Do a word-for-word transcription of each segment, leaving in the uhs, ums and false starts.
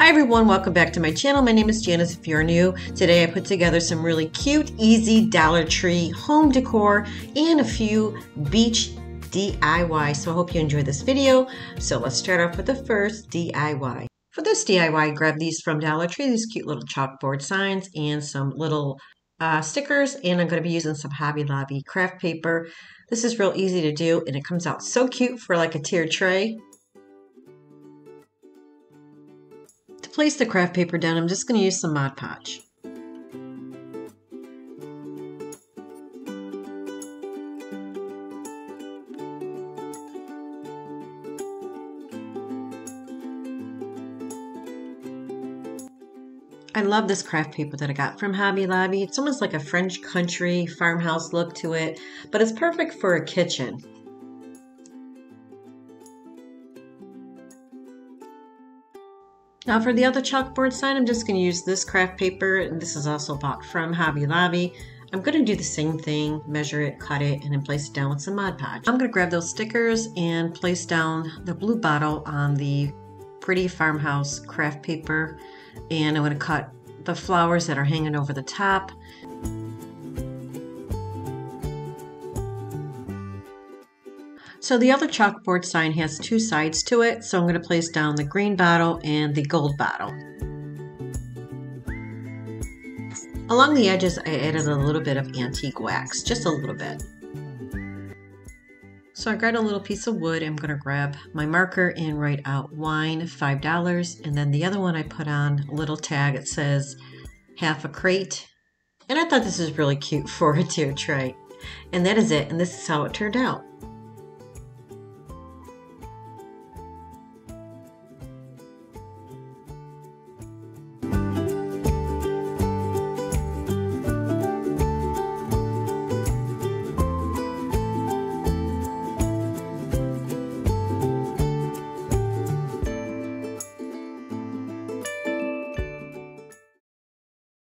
Hi everyone, welcome back to my channel. My name is Janice if you're new. Today I put together some really cute, easy Dollar Tree home decor and a few beach D I Y. So I hope you enjoy this video. So let's start off with the first D I Y. For this D I Y, grab these from Dollar Tree, these cute little chalkboard signs and some little Uh, stickers, and I'm going to be using some Hobby Lobby craft paper. This is real easy to do and it comes out so cute for like a tiered tray. To place the craft paper down, I'm just going to use some Mod Podge. I love this craft paper that I got from Hobby Lobby. It's almost like a French country farmhouse look to it, but it's perfect for a kitchen. Now for the other chalkboard sign, I'm just going to use this craft paper, and this is also bought from Hobby Lobby. I'm going to do the same thing, measure it, cut it, and then place it down with some Mod Podge. I'm going to grab those stickers and place down the blue bottle on the pretty farmhouse craft paper, and I'm going to cut the flowers that are hanging over the top. So the other chalkboard sign has two sides to it, so I'm going to place down the green bottle and the gold bottle. Along the edges I added a little bit of antique wax, just a little bit. So I grabbed a little piece of wood. I'm going to grab my marker and write out wine, five dollars. And then the other one I put on a little tag. It says half a crate. And I thought this was really cute for a tiered tray. And that is it. And this is how it turned out.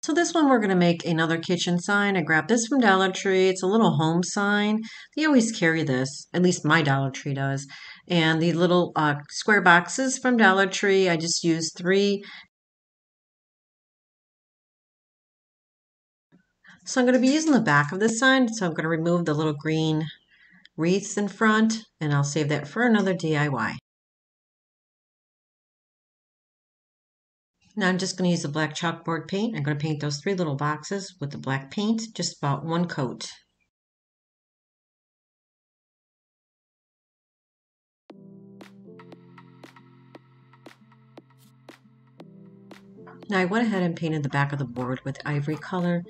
So this one we're going to make another kitchen sign. I grabbed this from Dollar Tree. It's a little home sign. They always carry this, at least my Dollar Tree does. And the little uh, square boxes from Dollar Tree, I just used three. So I'm going to be using the back of this sign. So I'm going to remove the little green wreaths in front, and I'll save that for another D I Y. Now I'm just going to use the black chalkboard paint. I'm going to paint those three little boxes with the black paint, just about one coat. Now I went ahead and painted the back of the board with ivory color.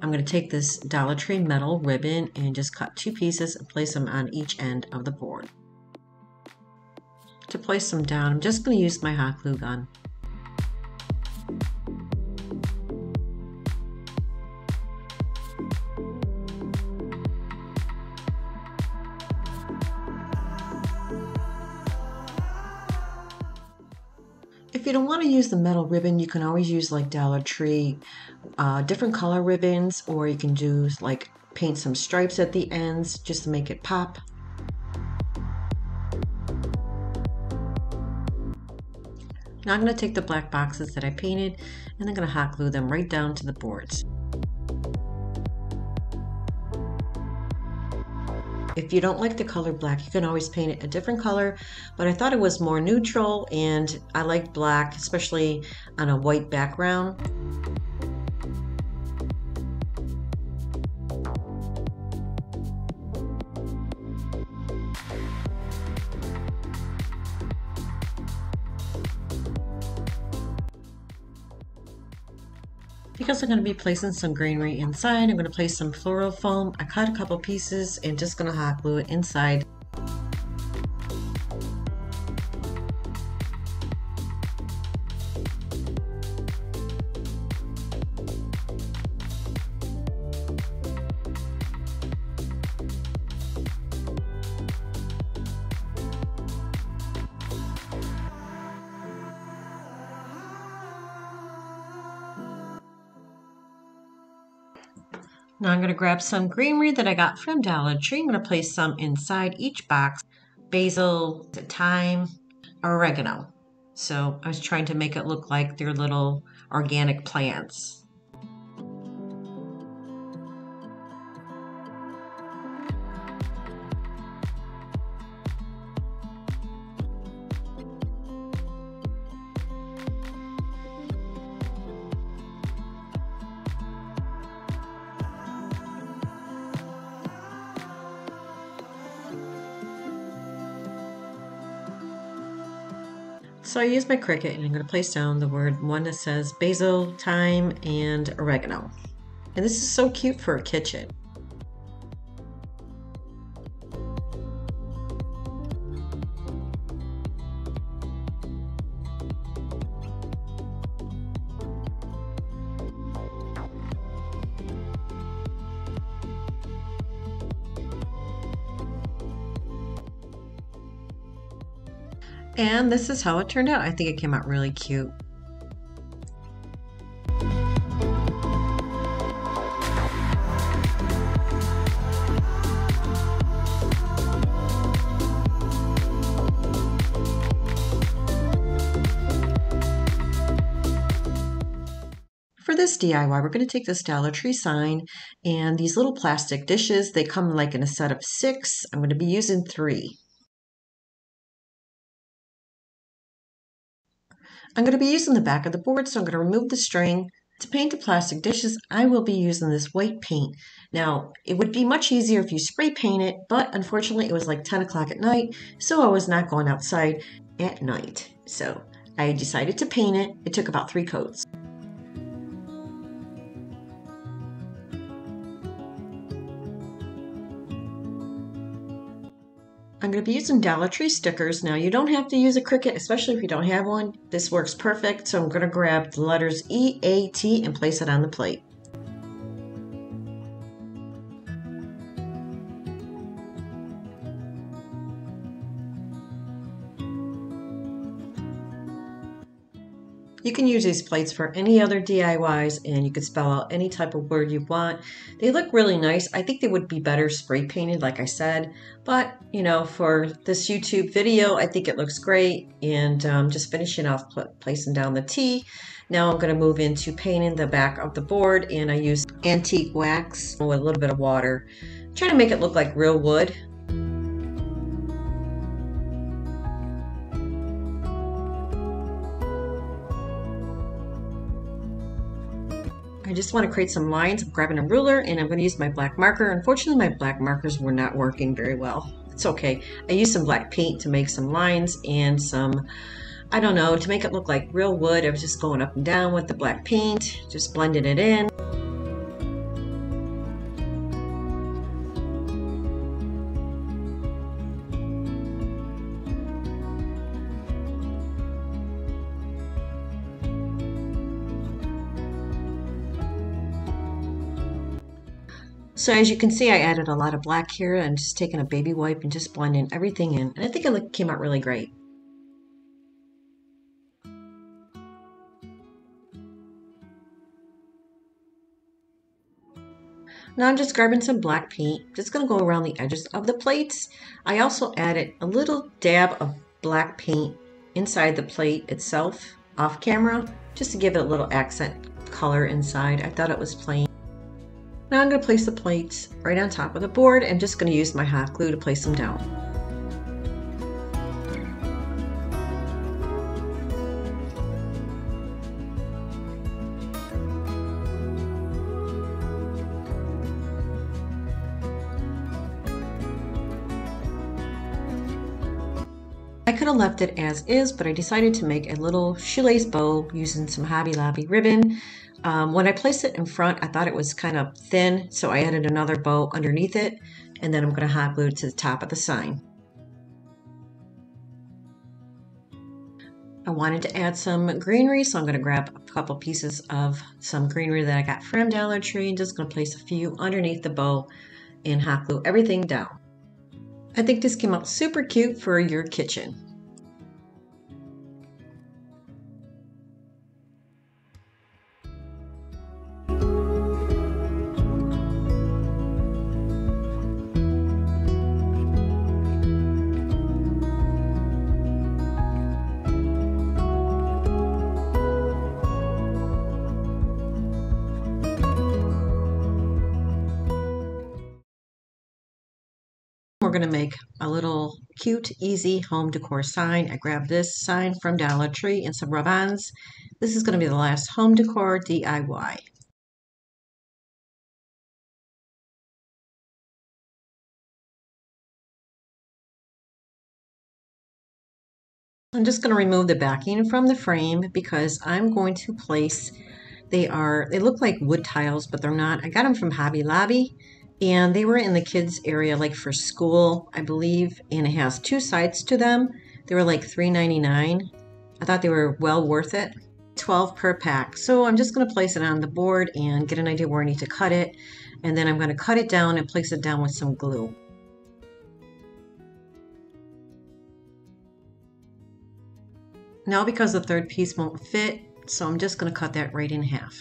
I'm going to take this Dollar Tree metal ribbon and just cut two pieces and place them on each end of the board. To place them down, I'm just going to use my hot glue gun. If you don't want to use the metal ribbon, you can always use like Dollar Tree uh, different color ribbons, or you can do like paint some stripes at the ends just to make it pop. Now I'm going to take the black boxes that I painted and I'm going to hot glue them right down to the boards. If you don't like the color black, you can always paint it a different color, but I thought it was more neutral and I like black, especially on a white background. Because I'm going to be placing some greenery inside, I'm going to place some floral foam. I cut a couple pieces and just going to hot glue it inside. Now I'm going to grab some greenery that I got from Dollar Tree. I'm going to place some inside each box. Basil, thyme, oregano. So I was trying to make it look like they're little organic plants. So I use my Cricut and I'm going to place down the word, one that says basil, thyme, and oregano. And this is so cute for a kitchen. And this is how it turned out. I think it came out really cute. For this D I Y, we're going to take this Dollar Tree sign and these little plastic dishes. They come like in a set of six. I'm going to be using three. I'm going to be using the back of the board, so I'm going to remove the string. To paint the plastic dishes, I will be using this white paint. Now, it would be much easier if you spray paint it, but unfortunately it was like ten o'clock at night, so I was not going outside at night. So I decided to paint it. It took about three coats. I'm going to be using Dollar Tree stickers. Now you don't have to use a Cricut, especially if you don't have one. This works perfect. So I'm going to grab the letters E, A, T and place it on the plate. You can use these plates for any other D I Ys and you can spell out any type of word you want. They look really nice. I think they would be better spray painted, like I said, but you know, for this YouTube video, I think it looks great. And um, just finishing off pl placing down the T. Now I'm going to move into painting the back of the board, and I use antique wax with a little bit of water. I'm trying to make it look like real wood. I just want to create some lines. I'm grabbing a ruler and I'm going to use my black marker. Unfortunately, my black markers were not working very well. It's okay. I used some black paint to make some lines and some, I don't know, to make it look like real wood. I was just going up and down with the black paint, just blending it in. So as you can see, I added a lot of black here. I'm just taking a baby wipe and just blending everything in. And I think it came out really great. Now I'm just grabbing some black paint. Just gonna go around the edges of the plates. I also added a little dab of black paint inside the plate itself, off camera, just to give it a little accent color inside. I thought it was plain. Now I'm going to place the plates right on top of the board. I'm just going to use my hot glue to place them down. I could have left it as is, but I decided to make a little shoelace bow using some Hobby Lobby ribbon. Um, when I placed it in front, I thought it was kind of thin, so I added another bow underneath it, and then I'm going to hot glue it to the top of the sign. I wanted to add some greenery, so I'm going to grab a couple pieces of some greenery that I got from Dollar Tree and just going to place a few underneath the bow and hot glue everything down. I think this came out super cute for your kitchen. going to make a little cute, easy home decor sign. I grabbed this sign from Dollar Tree and some rub-ons. This is going to be the last home decor D I Y. I'm just going to remove the backing from the frame because I'm going to place, they are, they look like wood tiles, but they're not. I got them from Hobby Lobby and they were in the kids area, like for school, I believe. And it has two sides to them. They were like three ninety-nine. I thought they were well worth it. twelve per pack. So I'm just going to place it on the board and get an idea where I need to cut it. And then I'm going to cut it down and place it down with some glue. Now, because the third piece won't fit, so I'm just going to cut that right in half.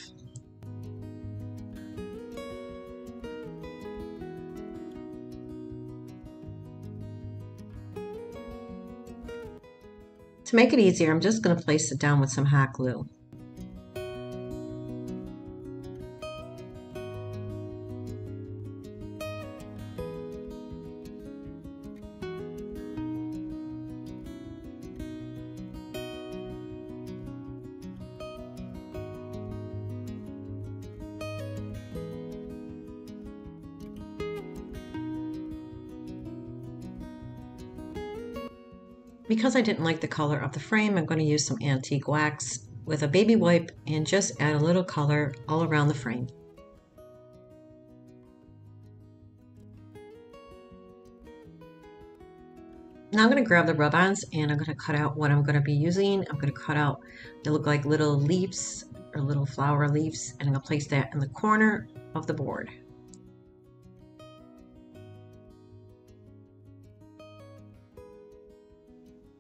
To make it easier, I'm just going to place it down with some hot glue. Because I didn't like the color of the frame, I'm going to use some antique wax with a baby wipe and just add a little color all around the frame. Now I'm going to grab the rub-ons and I'm going to cut out what I'm going to be using. I'm going to cut out, they look like little leaves or little flower leaves, and I'm going to place that in the corner of the board.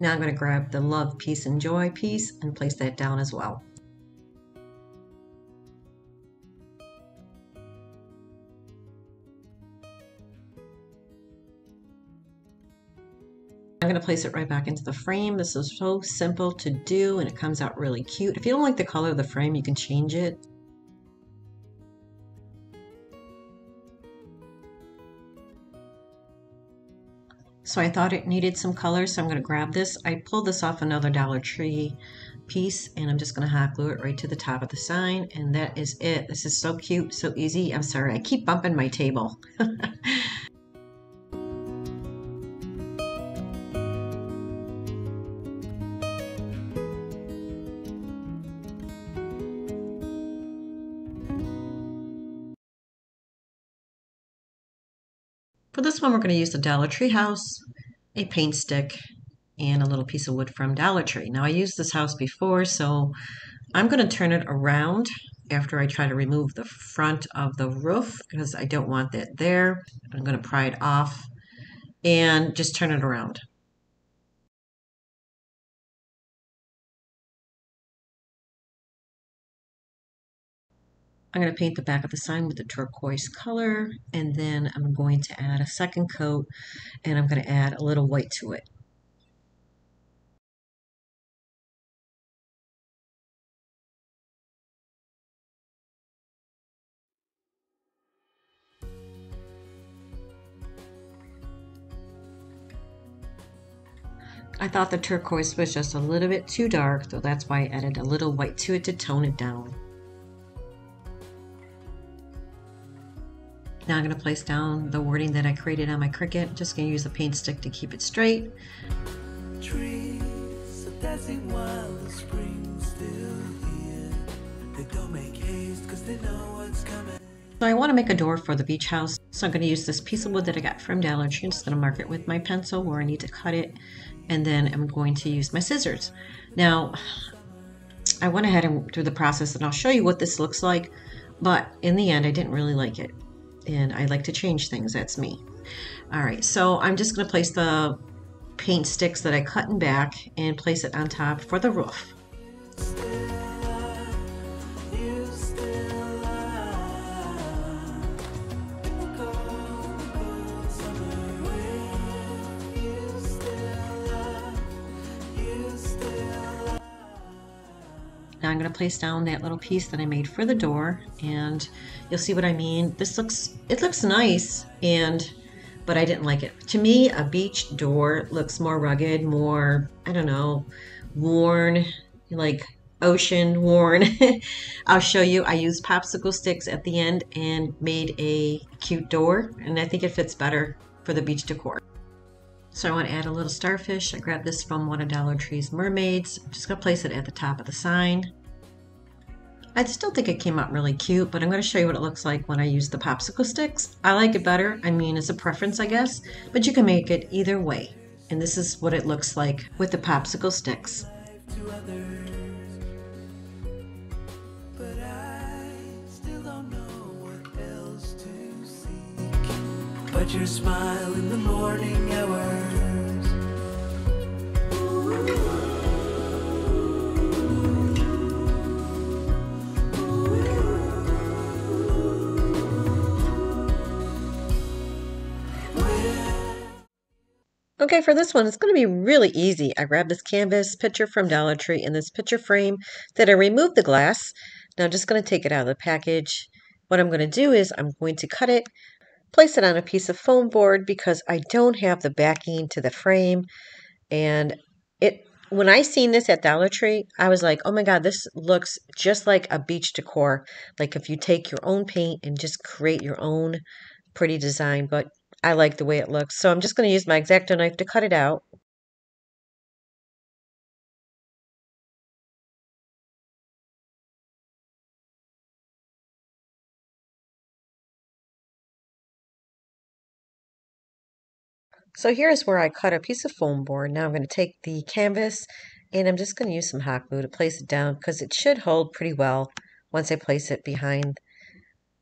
Now I'm going to grab the Love, Peace, and Joy piece and place that down as well. I'm going to place it right back into the frame. This is so simple to do and it comes out really cute. If you don't like the color of the frame, you can change it. So I thought it needed some color, so I'm going to grab this. I pulled this off another Dollar Tree piece, and I'm just going to hot glue it right to the top of the sign, and that is it. This is so cute, so easy. I'm sorry, I keep bumping my table. For this one, we're going to use the Dollar Tree house, a paint stick, and a little piece of wood from Dollar Tree. Now, I used this house before, so I'm going to turn it around after I try to remove the front of the roof because I don't want that there. I'm going to pry it off and just turn it around. I'm going to paint the back of the sign with the turquoise color, and then I'm going to add a second coat, and I'm going to add a little white to it. I thought the turquoise was just a little bit too dark, so that's why I added a little white to it to tone it down. Now I'm going to place down the wording that I created on my Cricut. Just going to use a paint stick to keep it straight. Trees are dancing while the spring's still here. They don't make haste 'cause they know what's coming. So I want to make a door for the beach house. So I'm going to use this piece of wood that I got from Dollar Tree. I'm just going to mark it with my pencil where I need to cut it. And then I'm going to use my scissors. Now I went ahead and through the process and I'll show you what this looks like. But in the end I didn't really like it. And I like to change things, that's me. All right, so I'm just gonna place the paint sticks that I cut in back and place it on top for the roof. Now I'm going to place down that little piece that I made for the door and you'll see what I mean. This looks, it looks nice, and but I didn't like it. To me, a beach door looks more rugged, more, I don't know, worn, like ocean worn. I'll show you. I used popsicle sticks at the end and made a cute door, and I think it fits better for the beach decor. So I want to add a little starfish. I grabbed this from one of Dollar Tree's mermaids. I'm just going to place it at the top of the sign. I still think it came out really cute, but I'm going to show you what it looks like when I use the popsicle sticks. I like it better. I mean, it's a preference, I guess, but you can make it either way. And this is what it looks like with the popsicle sticks. But your smile in the morning hours. Ooh, ooh, ooh, ooh. Okay, for this one, it's going to be really easy. I grabbed this canvas picture from Dollar Tree and this picture frame that I removed the glass. Now I'm just going to take it out of the package. What I'm going to do is I'm going to cut it. Place it on a piece of foam board because I don't have the backing to the frame. And it when I seen this at Dollar Tree, I was like, oh my God, this looks just like a beach decor. Like if you take your own paint and just create your own pretty design, but I like the way it looks. So I'm just going to use my X-Acto knife to cut it out. So here's where I cut a piece of foam board. Now I'm going to take the canvas and I'm just going to use some hot glue to place it down because it should hold pretty well once I place it behind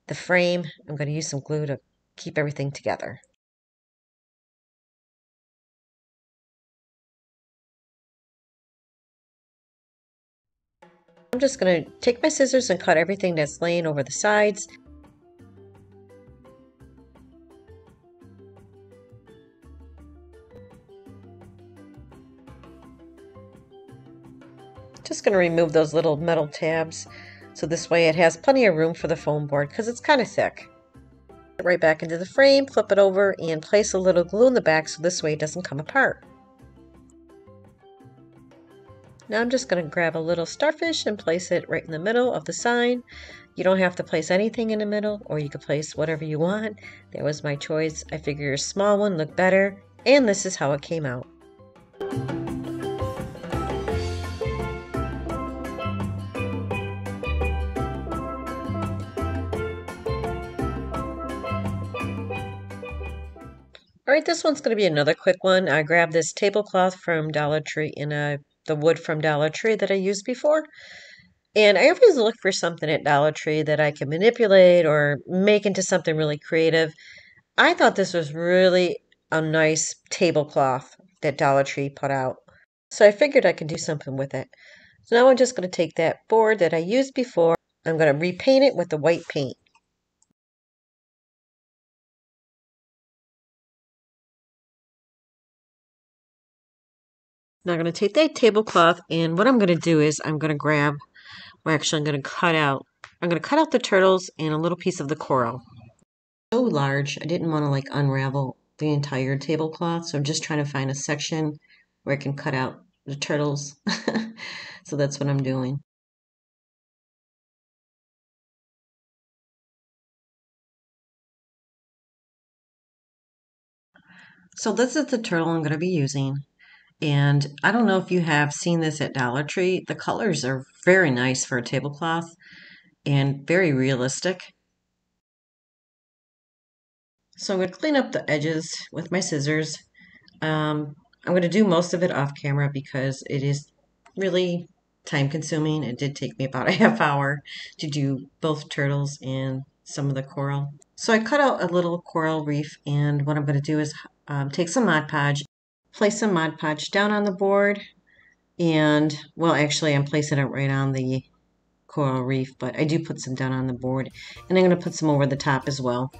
the frame. I'm going to use some glue to keep everything together. I'm just going to take my scissors and cut everything that's laying over the sides. Just going to remove those little metal tabs so this way it has plenty of room for the foam board because it's kind of thick. Right back into the frame, flip it over and place a little glue in the back so this way it doesn't come apart. Now I'm just going to grab a little starfish and place it right in the middle of the sign. You don't have to place anything in the middle, or you can place whatever you want. That was my choice. I figure a small one looked better, and this is how it came out. Alright, this one's going to be another quick one. I grabbed this tablecloth from Dollar Tree in a, the wood from Dollar Tree that I used before. And I always look for something at Dollar Tree that I can manipulate or make into something really creative. I thought this was really a nice tablecloth that Dollar Tree put out. So I figured I could do something with it. So now I'm just going to take that board that I used before. I'm going to repaint it with the white paint. Now I'm going to take that tablecloth, and what I'm going to do is I'm going to grab, or actually I'm going to cut out, I'm going to cut out the turtles and a little piece of the coral. So large, I didn't want to like unravel the entire tablecloth, so I'm just trying to find a section where I can cut out the turtles. So that's what I'm doing. So this is the turtle I'm going to be using. And I don't know if you have seen this at Dollar Tree. The colors are very nice for a tablecloth and very realistic. So I'm going to clean up the edges with my scissors. Um, I'm going to do most of it off camera because it is really time consuming. It did take me about a half hour to do both turtles and some of the coral. So I cut out a little coral reef, and what I'm going to do is um, take some Mod Podge. Place some Mod Podge down on the board, and well, actually I'm placing it right on the coral reef, but I do put some down on the board, and I'm going to put some over the top as well.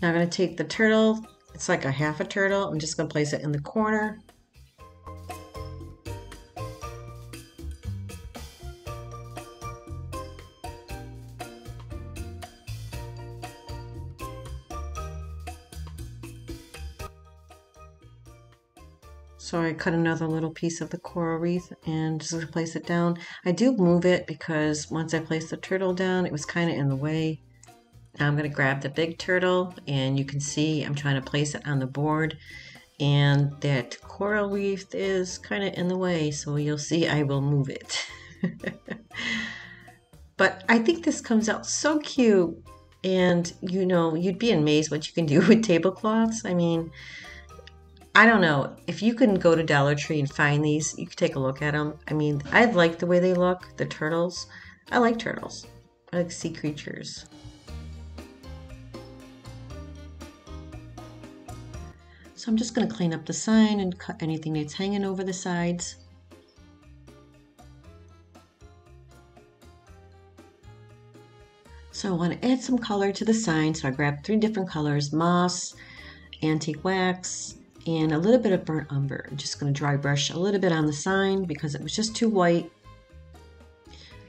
Now I'm going to take the turtle. It's like a half a turtle. I'm just going to place it in the corner. So I cut another little piece of the coral wreath and just place it down. I do move it because once I placed the turtle down, it was kind of in the way. Now I'm going to grab the big turtle, and you can see I'm trying to place it on the board, and that coral wreath is kind of in the way, so you'll see I will move it. But I think this comes out so cute, and you know, you'd be amazed what you can do with tablecloths. I mean, I don't know, if you can go to Dollar Tree and find these, you can take a look at them. I mean, I like the way they look, the turtles. I like turtles. I like sea creatures. So I'm just going to clean up the sign and cut anything that's hanging over the sides. So I want to add some color to the sign, so I grabbed three different colors: moss, antique wax, and a little bit of burnt umber. I'm just going to dry brush a little bit on the sign because it was just too white.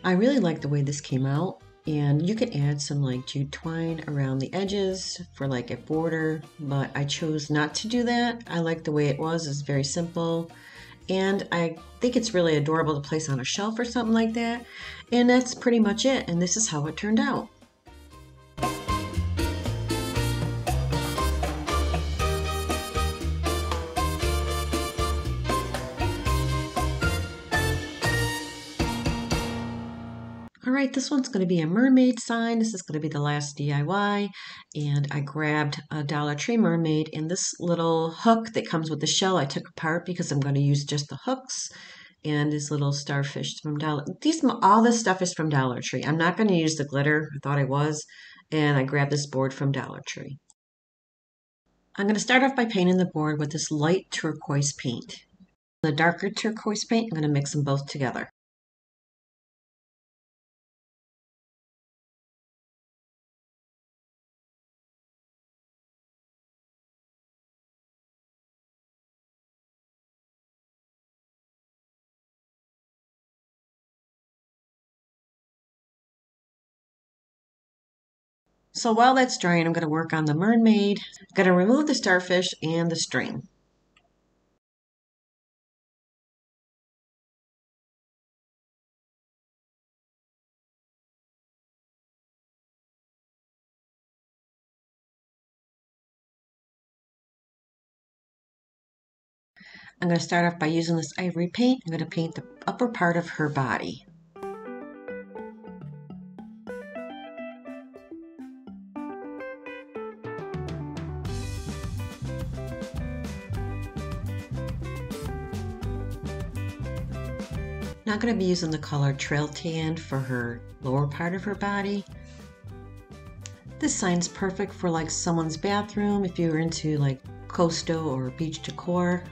I really like the way this came out, and you can add some like jute twine around the edges for like a border, but I chose not to do that. I like the way it was. It's very simple, and I think it's really adorable to place on a shelf or something like that. And that's pretty much it, and this is how it turned out. Alright, this one's going to be a mermaid sign. This is going to be the last D I Y, and I grabbed a Dollar Tree mermaid and this little hook that comes with the shell I took apart because I'm going to use just the hooks, and this little starfish from Dollar These all this stuff is from Dollar Tree. I'm not going to use the glitter. I thought I was, and I grabbed this board from Dollar Tree. I'm going to start off by painting the board with this light turquoise paint. The darker turquoise paint, I'm going to mix them both together. So while that's drying, I'm going to work on the mermaid. I'm going to remove the starfish and the string. I'm going to start off by using this ivory paint. I'm going to paint the upper part of her body. I'm going to be using the color Trail Tan for her lower part of her body. This sign's perfect for like someone's bathroom. If you're into like coastal or beach decor,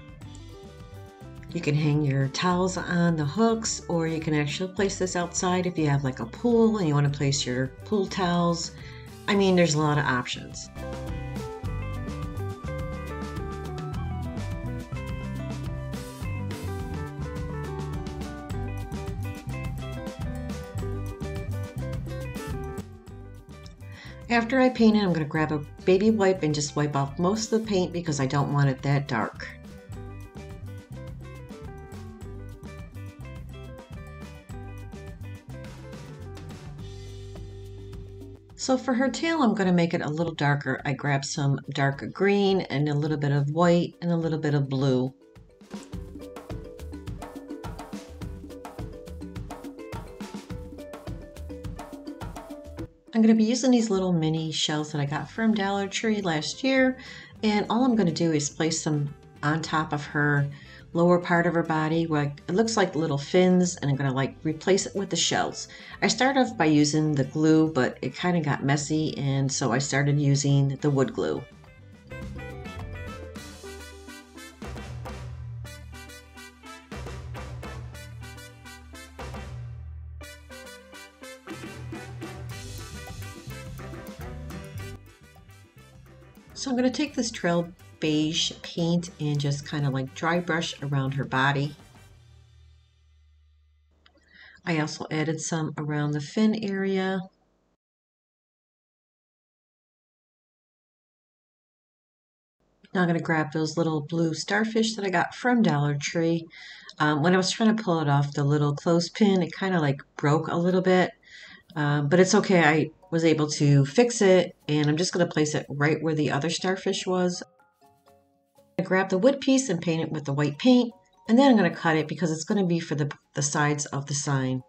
you can hang your towels on the hooks, or you can actually place this outside if you have like a pool and you want to place your pool towels. I mean, there's a lot of options. After I paint it, I'm going to grab a baby wipe and just wipe off most of the paint because I don't want it that dark. So for her tail, I'm going to make it a little darker. I grabbed some darker green and a little bit of white and a little bit of blue. I'm going to be using these little mini shells that I got from Dollar Tree last year, and all I'm going to do is place them on top of her lower part of her body where it looks like little fins, and I'm going to like replace it with the shells. I started off by using the glue, but it kind of got messy, and so I started using the wood glue. So I'm going to take this trail beige paint and just kind of like dry brush around her body. I also added some around the fin area. Now I'm going to grab those little blue starfish that I got from Dollar Tree. Um, when I was trying to pull it off the little clothespin, it kind of like broke a little bit. Um, but it's okay. I was able to fix it, and I'm just going to place it right where the other starfish was. I grab the wood piece and paint it with the white paint, and then I'm going to cut it because it's going to be for the, the sides of the sign.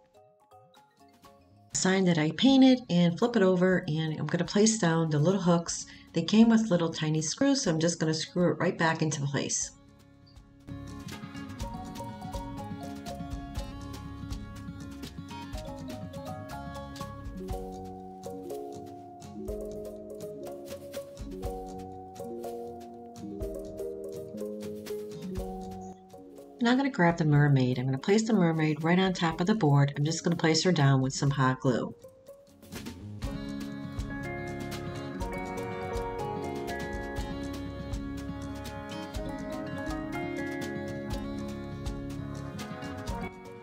Sign that I painted, and flip it over, and I'm going to place down the little hooks. They came with little tiny screws, so I'm just going to screw it right back into place. Now I'm going to grab the mermaid. I'm going to place the mermaid right on top of the board. I'm just going to place her down with some hot glue.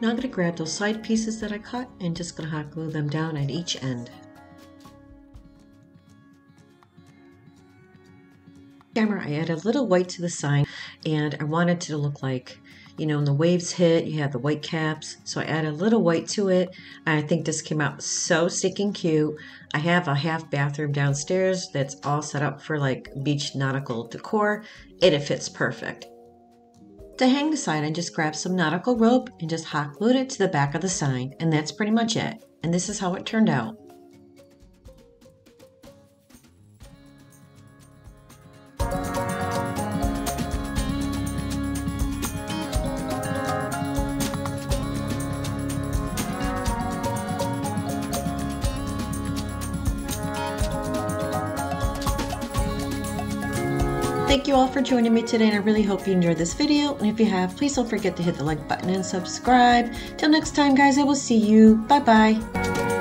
Now I'm going to grab those side pieces that I cut and just going to hot glue them down at each end. Camera, I added a little white to the sign, and I wanted to look like, you know, when the waves hit, you have the white caps. So I added a little white to it. I think this came out so stinking cute. I have a half bathroom downstairs that's all set up for like beach nautical decor, and it fits perfect. To hang the sign, I just grabbed some nautical rope and just hot glued it to the back of the sign, and that's pretty much it. And this is how it turned out. Thank you all for joining me today, and I really hope you enjoyed this video, and if you have, please don't forget to hit the like button and subscribe. Till next time guys, I will see you. Bye bye.